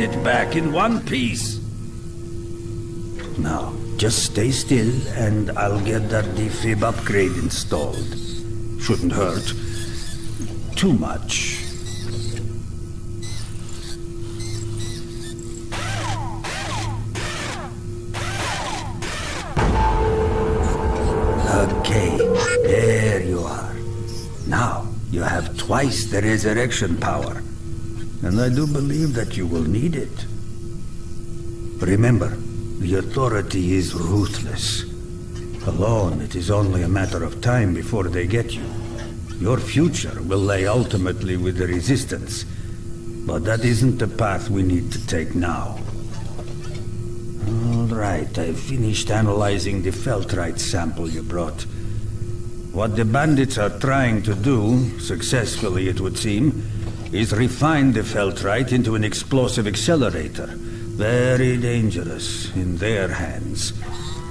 getting it back in one piece. Now, just stay still and I'll get that defib upgrade installed. Shouldn't hurt too much. Okay, there you are. Now, you have twice the resurrection power. And I do believe that you will need it. Remember, the authority is ruthless. Alone, it is only a matter of time before they get you. Your future will lay ultimately with the resistance. But that isn't the path we need to take now. All right, I've finished analyzing the Feltrite sample you brought. What the bandits are trying to do, successfully it would seem, is refine the Feltrite into an explosive accelerator. Very dangerous in their hands.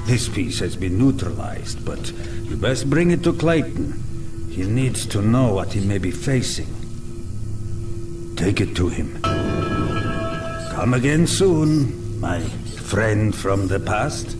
This piece has been neutralized, but you best bring it to Clayton. He needs to know what he may be facing. Take it to him. Come again soon, my friend from the past.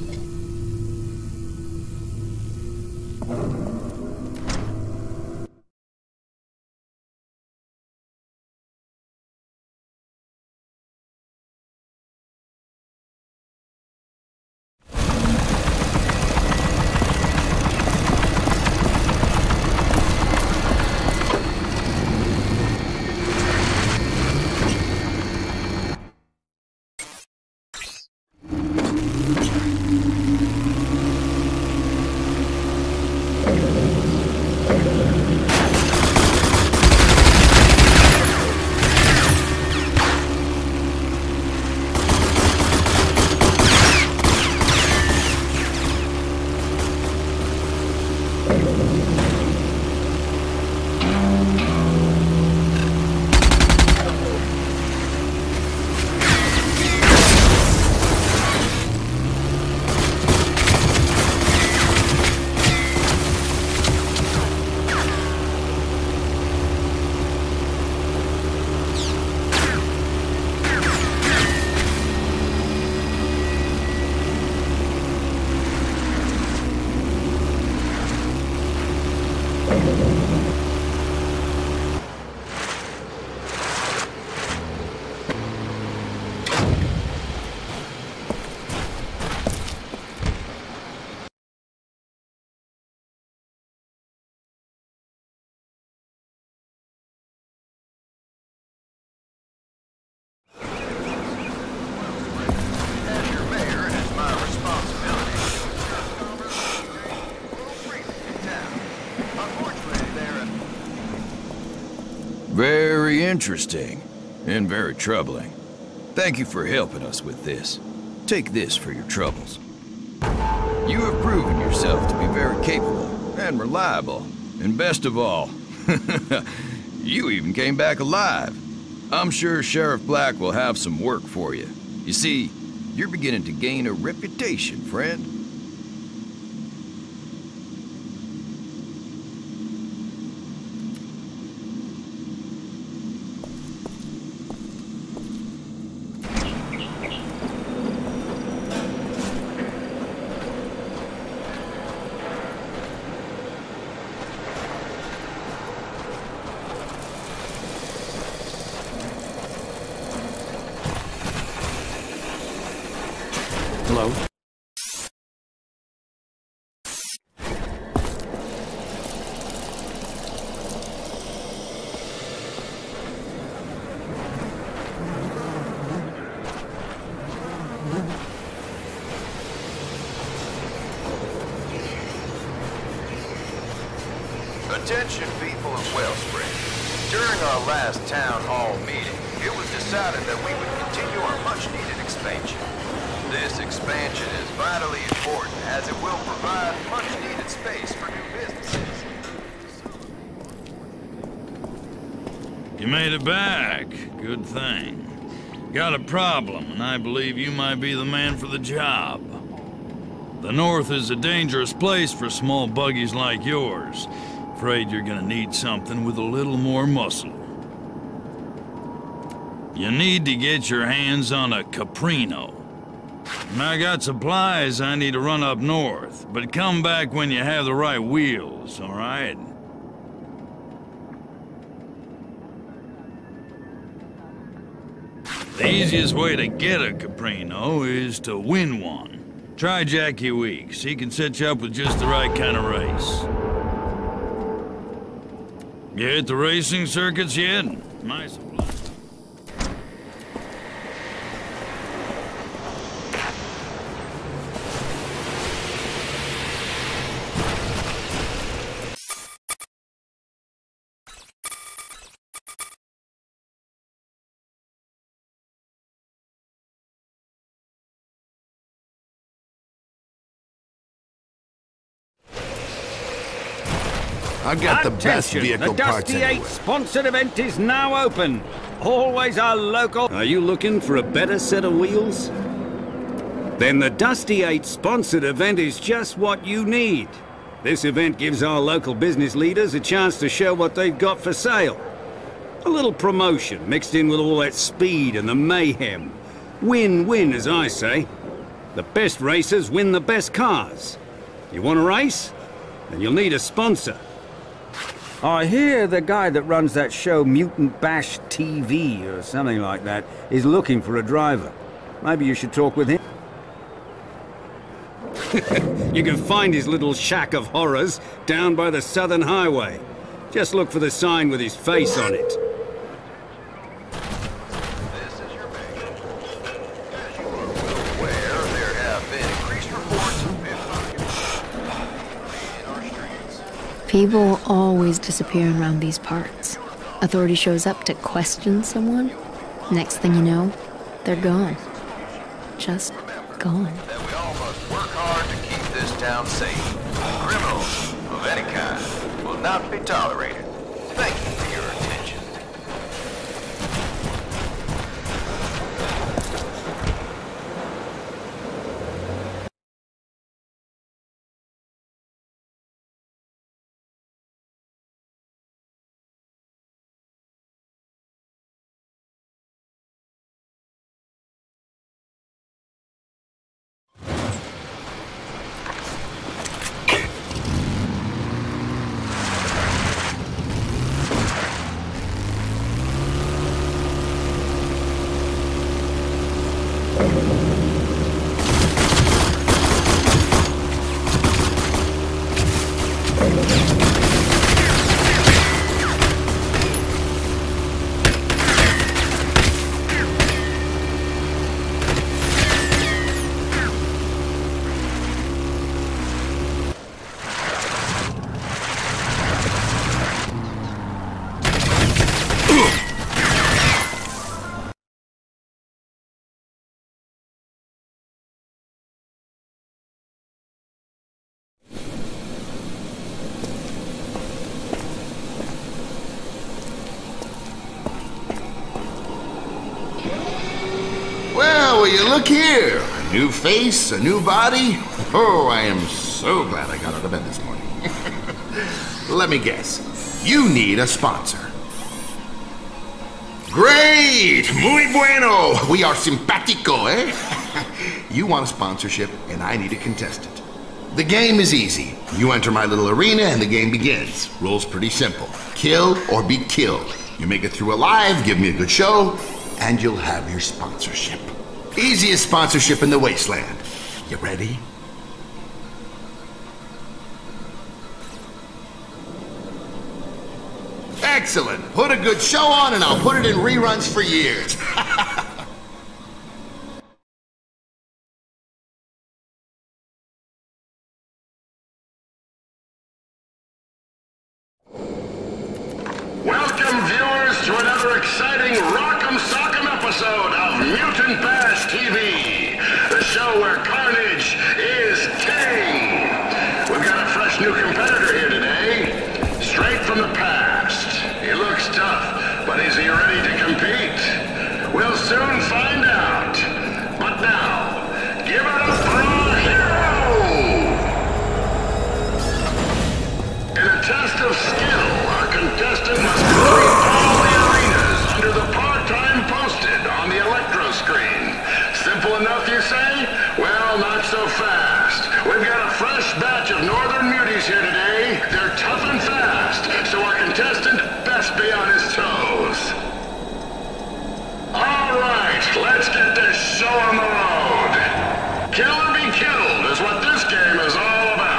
Very interesting, and very troubling. Thank you for helping us with this. Take this for your troubles. You have proven yourself to be very capable and reliable, and best of all, you even came back alive. I'm sure Sheriff Black will have some work for you. You see, you're beginning to gain a reputation, friend. Attention people of Wellspring. During our last town hall meeting, it was decided that we would continue our much-needed expansion. This expansion is vitally important as it will provide much-needed space for new businesses. You made it back. Good thing. Got a problem, and I believe you might be the man for the job. The North is a dangerous place for small buggies like yours. Afraid you're gonna need something with a little more muscle. You need to get your hands on a Cuprino. I got supplies I need to run up north, but come back when you have the right wheels, all right? The easiest way to get a Cuprino is to win one. Try Jackie Weeks. He can set you up with just the right kind of race. You hit the racing circuits yet? Nice. I got the best vehicle parts anywhere. The Dusty 8 sponsored event is now open. Always our local... Are you looking for a better set of wheels? Then the Dusty 8 sponsored event is just what you need. This event gives our local business leaders a chance to show what they've got for sale. A little promotion mixed in with all that speed and the mayhem. Win-win, as I say. The best racers win the best cars. You want a race? Then you'll need a sponsor. I hear the guy that runs that show, Mutant Bash TV or something like that, is looking for a driver. Maybe you should talk with him. You can find his little shack of horrors down by the Southern Highway. Just look for the sign with his face on it. People always disappear around these parts. Authority shows up to question someone. Next thing you know, they're gone. Just gone. That we all must work hard to keep this town safe. Criminals of any kind will not be tolerated. Thank you for your attention. Look here, a new face, a new body. Oh, I am so glad I got out of bed this morning. Let me guess, you need a sponsor. Great, muy bueno. We are simpático, eh? You want a sponsorship, and I need a contestant. The game is easy. You enter my little arena, and the game begins. Rules pretty simple: kill or be killed. You make it through alive, give me a good show, and you'll have your sponsorship. Easiest sponsorship in the wasteland. You ready? Excellent. Put a good show on and I'll put it in reruns for years. Welcome, viewers, to another exciting Rock'em Sock'em episode of Mutant Bash TV, the show where carnage is king. We've got a fresh new competitor here today, straight from the past. He looks tough, but is he ready to compete? We'll soon find out. But now, give it up for our hero! In a test of skill, our contestant must complete all the arenas under the part-time posted. Well, not so fast. We've got a fresh batch of northern muties here today. They're tough and fast, so our contestant best be on his toes. All right, let's get this show on the road. Kill or be killed is what this game is all about.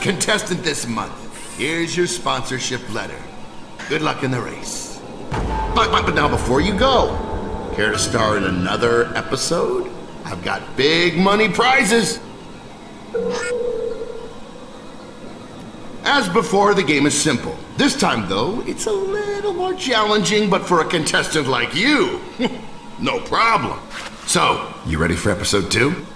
Contestant this month. Here's your sponsorship letter. Good luck in the race. But now before you go, care to star in another episode? I've got big money prizes. As before, the game is simple. This time though, it's a little more challenging, but for a contestant like you, no problem. So, you ready for episode 2?